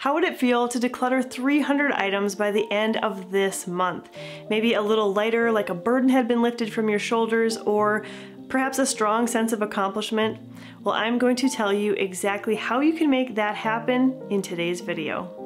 How would it feel to declutter 300 items by the end of this month? Maybe a little lighter, like a burden had been lifted from your shoulders, or perhaps a strong sense of accomplishment? Well, I'm going to tell you exactly how you can make that happen in today's video.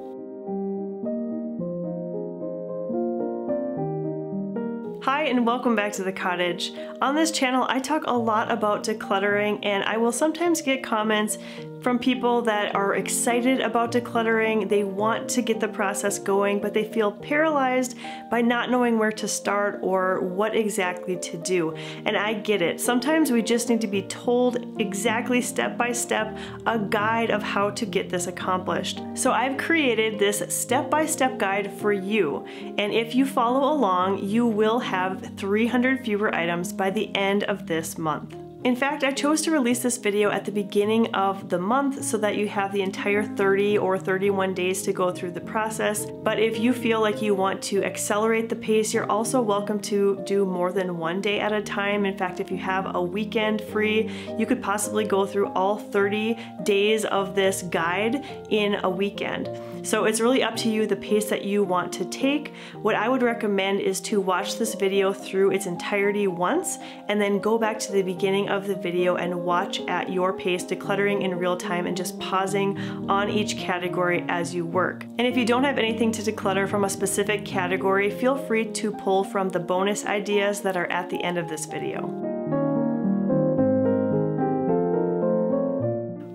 Hi and welcome back to the cottage. On this channel I talk a lot about decluttering, and I will sometimes get comments from people that are excited about decluttering. They want to get the process going, but they feel paralyzed by not knowing where to start or what exactly to do. And I get it. Sometimes we just need to be told exactly step by step a guide of how to get this accomplished. So I've created this step-by-step guide for you. And if you follow along, you will have 300 fewer items by the end of this month. In fact, I chose to release this video at the beginning of the month so that you have the entire 30 or 31 days to go through the process. But if you feel like you want to accelerate the pace, you're also welcome to do more than one day at a time. In fact, if you have a weekend free, you could possibly go through all 30 days of this guide in a weekend. So it's really up to you the pace that you want to take. What I would recommend is to watch this video through its entirety once and then go back to the beginning of the video and watch at your pace, decluttering in real time and just pausing on each category as you work. And if you don't have anything to declutter from a specific category, feel free to pull from the bonus ideas that are at the end of this video.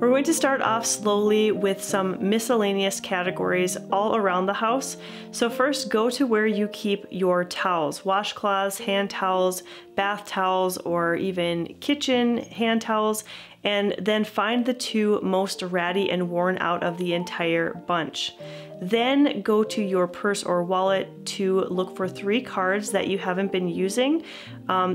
We're going to start off slowly with some miscellaneous categories all around the house. So first, go to where you keep your towels, washcloths, hand towels, bath towels, or even kitchen hand towels, and then find the two most ratty and worn out of the entire bunch. Then go to your purse or wallet to look for 3 cards that you haven't been using.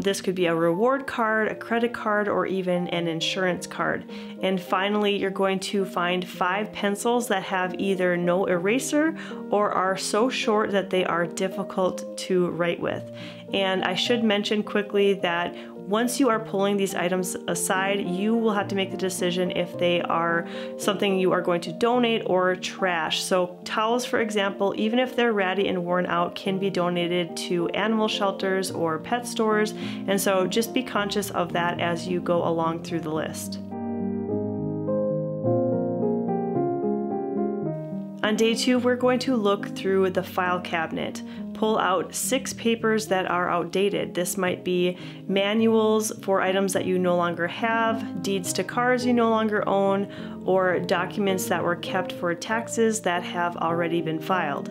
This could be a reward card, a credit card, or even an insurance card. And finally, you're going to find 5 pencils that have either no eraser or are so short that they are difficult to write with. And I should mention quickly that once you are pulling these items aside, you will have to make the decision if they are something you are going to donate or trash. So towels, for example, even if they're ratty and worn out, can be donated to animal shelters or pet stores. And so just be conscious of that as you go along through the list. On day 2, we're going to look through the file cabinet. Pull out 6 papers that are outdated. This might be manuals for items that you no longer have, deeds to cars you no longer own, or documents that were kept for taxes that have already been filed.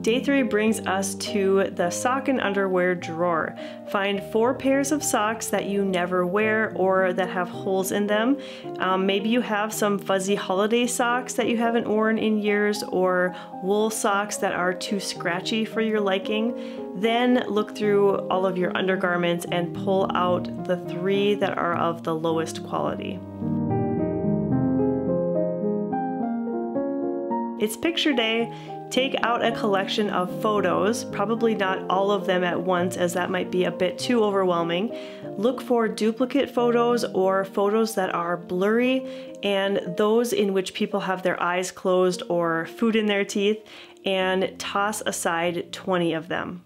Day 3 brings us to the sock and underwear drawer. Find 4 pairs of socks that you never wear or that have holes in them. Maybe you have some fuzzy holiday socks that you haven't worn in years, or wool socks that are too scratchy for your liking. Then look through all of your undergarments and pull out the 3 that are of the lowest quality. It's picture day. Take out a collection of photos, probably not all of them at once, as that might be a bit too overwhelming. Look for duplicate photos or photos that are blurry, and those in which people have their eyes closed or food in their teeth, and toss aside 20 of them.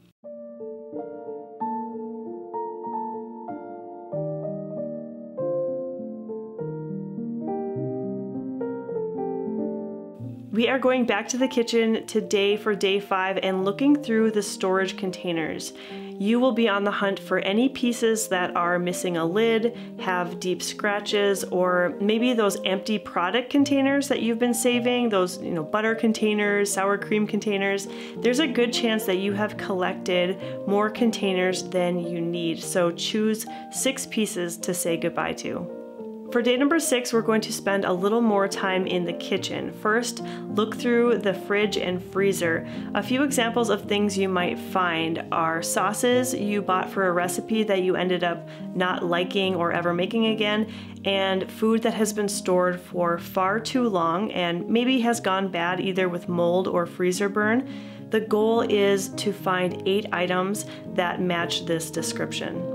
We are going back to the kitchen today for day 5 and looking through the storage containers. You will be on the hunt for any pieces that are missing a lid, have deep scratches, or maybe those empty product containers that you've been saving, those butter containers, sour cream containers. There's a good chance that you have collected more containers than you need, so choose 6 pieces to say goodbye to. For day number 6, we're going to spend a little more time in the kitchen. First, look through the fridge and freezer. A few examples of things you might find are sauces you bought for a recipe that you ended up not liking or ever making again, and food that has been stored for far too long and maybe has gone bad either with mold or freezer burn. The goal is to find 8 items that match this description.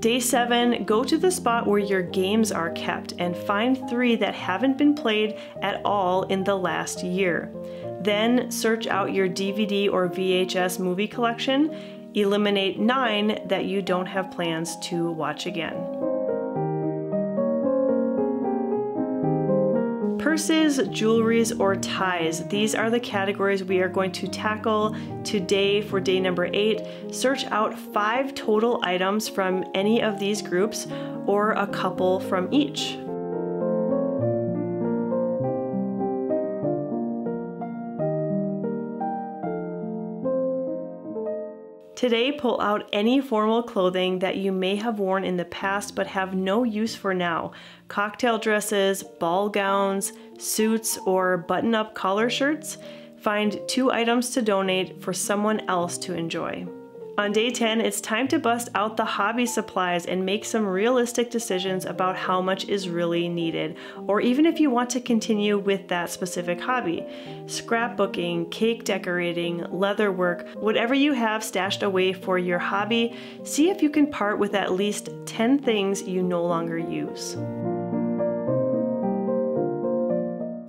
Day 7, go to the spot where your games are kept and find 3 that haven't been played at all in the last year. Then search out your DVD or VHS movie collection. Eliminate 9 that you don't have plans to watch again. Purses, jewelries, or ties. These are the categories we are going to tackle today for day number 8. Search out 5 total items from any of these groups or a couple from each. Today, pull out any formal clothing that you may have worn in the past but have no use for now. Cocktail dresses, ball gowns, suits, or button-up collar shirts. Find 2 items to donate for someone else to enjoy. On day 10, it's time to bust out the hobby supplies and make some realistic decisions about how much is really needed, or even if you want to continue with that specific hobby. Scrapbooking, cake decorating, leather work, whatever you have stashed away for your hobby, see if you can part with at least 10 things you no longer use.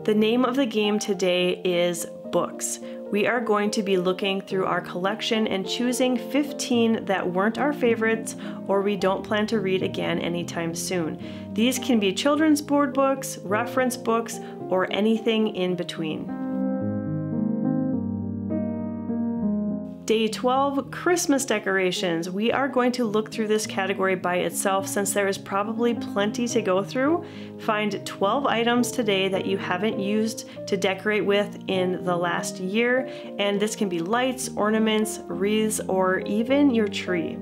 The name of the game today is books. We are going to be looking through our collection and choosing 15 that weren't our favorites or we don't plan to read again anytime soon. These can be children's board books, reference books, or anything in between. Day 12, Christmas decorations. We are going to look through this category by itself since there is probably plenty to go through. Find 12 items today that you haven't used to decorate with in the last year, and this can be lights, ornaments, wreaths, or even your tree.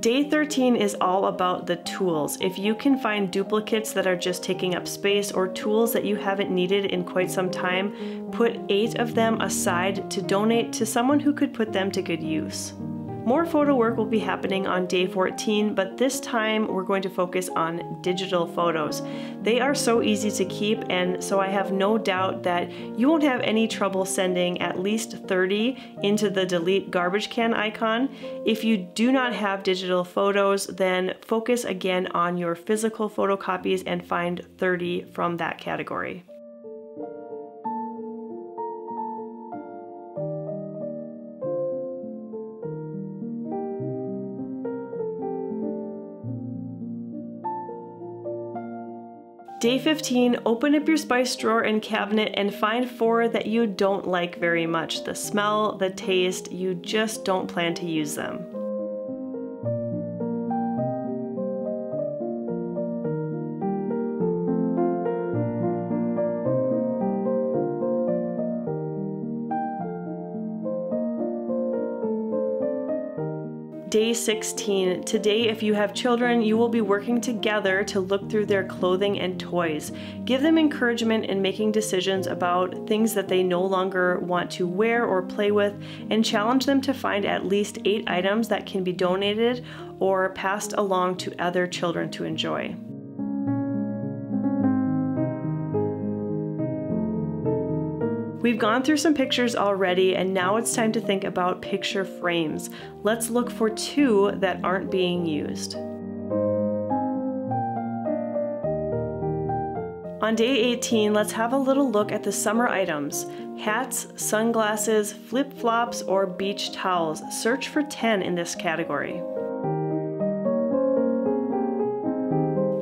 Day 13 is all about the tools. If you can find duplicates that are just taking up space or tools that you haven't needed in quite some time, put 8 of them aside to donate to someone who could put them to good use. More photo work will be happening on day 14, but this time we're going to focus on digital photos. They are so easy to keep, and so I have no doubt that you won't have any trouble sending at least 30 into the delete garbage can icon. If you do not have digital photos, then focus again on your physical photocopies and find 30 from that category. Day 15, open up your spice drawer and cabinet and find 4 that you don't like very much. The smell, the taste, you just don't plan to use them. Day 16. Today, if you have children, you will be working together to look through their clothing and toys. Give them encouragement in making decisions about things that they no longer want to wear or play with, and challenge them to find at least 8 items that can be donated or passed along to other children to enjoy. We've gone through some pictures already, and now it's time to think about picture frames. Let's look for 2 that aren't being used. On day 18, let's have a little look at the summer items. Hats, sunglasses, flip-flops, or beach towels. Search for 10 in this category.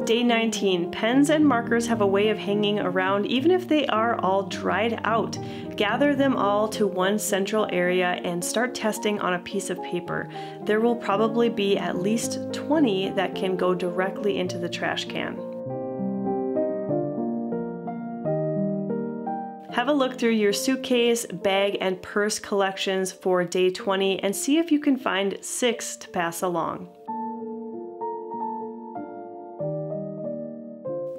Day 19, pens and markers have a way of hanging around even if they are all dried out. Gather them all to one central area and start testing on a piece of paper. There will probably be at least 20 that can go directly into the trash can. Have a look through your suitcase, bag, and purse collections for day 20 and see if you can find 6 to pass along.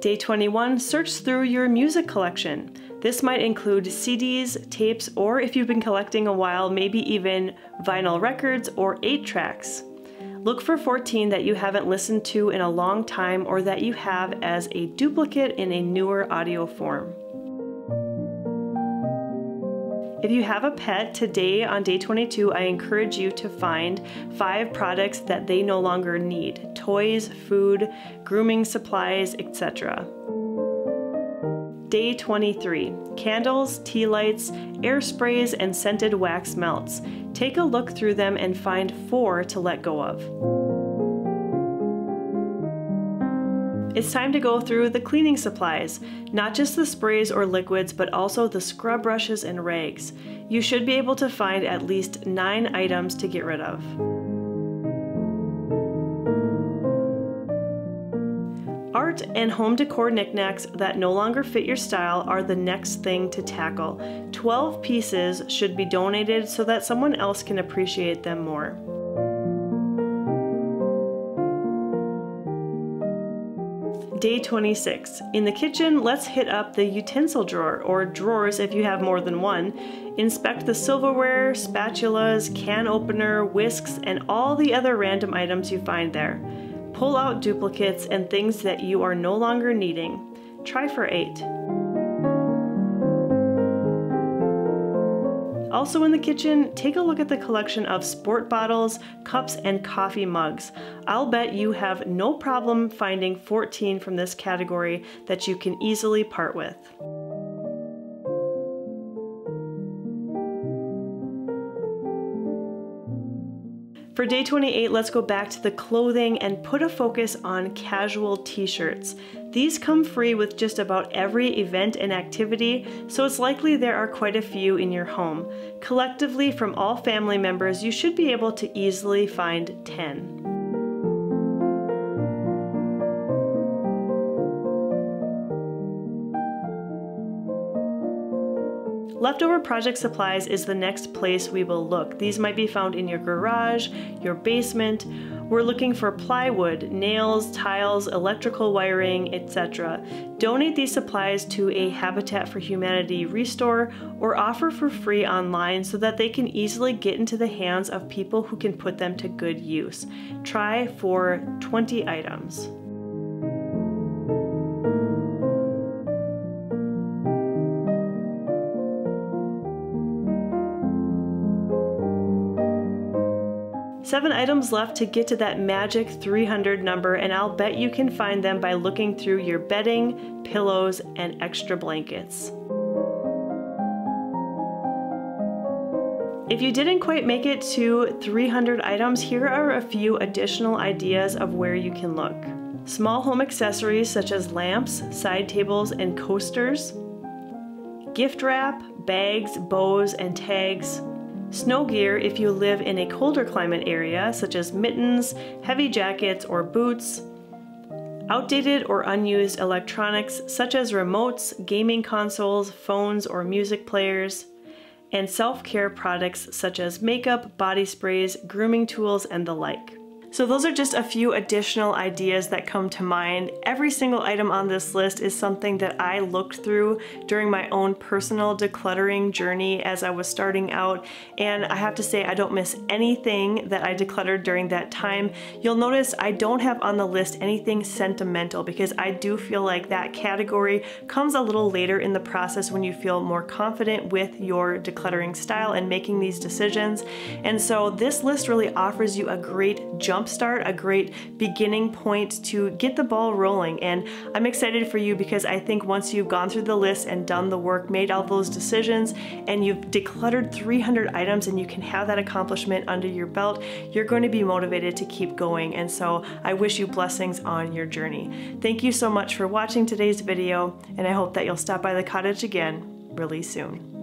Day 21, search through your music collection. This might include CDs, tapes, or if you've been collecting a while, maybe even vinyl records or 8-tracks. Look for 14 that you haven't listened to in a long time or that you have as a duplicate in a newer audio form. If you have a pet, today on day 22, I encourage you to find 5 products that they no longer need: toys, food, grooming supplies, etc. Day 23, candles, tea lights, air sprays, and scented wax melts. Take a look through them and find 4 to let go of. It's time to go through the cleaning supplies, not just the sprays or liquids, but also the scrub brushes and rags. You should be able to find at least 9 items to get rid of. Art and home decor knickknacks that no longer fit your style are the next thing to tackle. 12 pieces should be donated so that someone else can appreciate them more. Day 26. In the kitchen, let's hit up the utensil drawer, or drawers if you have more than one. Inspect the silverware, spatulas, can opener, whisks, and all the other random items you find there. Pull out duplicates and things that you are no longer needing. Try for 8. Also in the kitchen, take a look at the collection of sport bottles, cups, and coffee mugs. I'll bet you have no problem finding 14 from this category that you can easily part with. For day 28, let's go back to the clothing and put a focus on casual t-shirts. These come free with just about every event and activity, so it's likely there are quite a few in your home. Collectively, from all family members, you should be able to easily find 10. Leftover project supplies is the next place we will look. These might be found in your garage, your basement. We're looking for plywood, nails, tiles, electrical wiring, etc. Donate these supplies to a Habitat for Humanity restore or offer for free online so that they can easily get into the hands of people who can put them to good use. Try for 20 items. Seven items left to get to that magic 300 number, and I'll bet you can find them by looking through your bedding, pillows, and extra blankets. If you didn't quite make it to 300 items, here are a few additional ideas of where you can look. Small home accessories such as lamps, side tables, and coasters. Gift wrap, bags, bows, and tags. Snow gear if you live in a colder climate area, such as mittens, heavy jackets, or boots. Outdated or unused electronics, such as remotes, gaming consoles, phones, or music players. And self-care products such as makeup, body sprays, grooming tools, and the like. So those are just a few additional ideas that come to mind. Every single item on this list is something that I looked through during my own personal decluttering journey as I was starting out. And I have to say, I don't miss anything that I decluttered during that time. You'll notice I don't have on the list anything sentimental, because I do feel like that category comes a little later in the process when you feel more confident with your decluttering style and making these decisions. And so this list really offers you a great jump start, a great beginning point to get the ball rolling. And I'm excited for you, because I think once you've gone through the list and done the work, made all those decisions, and you've decluttered 300 items and you can have that accomplishment under your belt, you're going to be motivated to keep going. And so I wish you blessings on your journey. Thank you so much for watching today's video, and I hope that you'll stop by the cottage again really soon.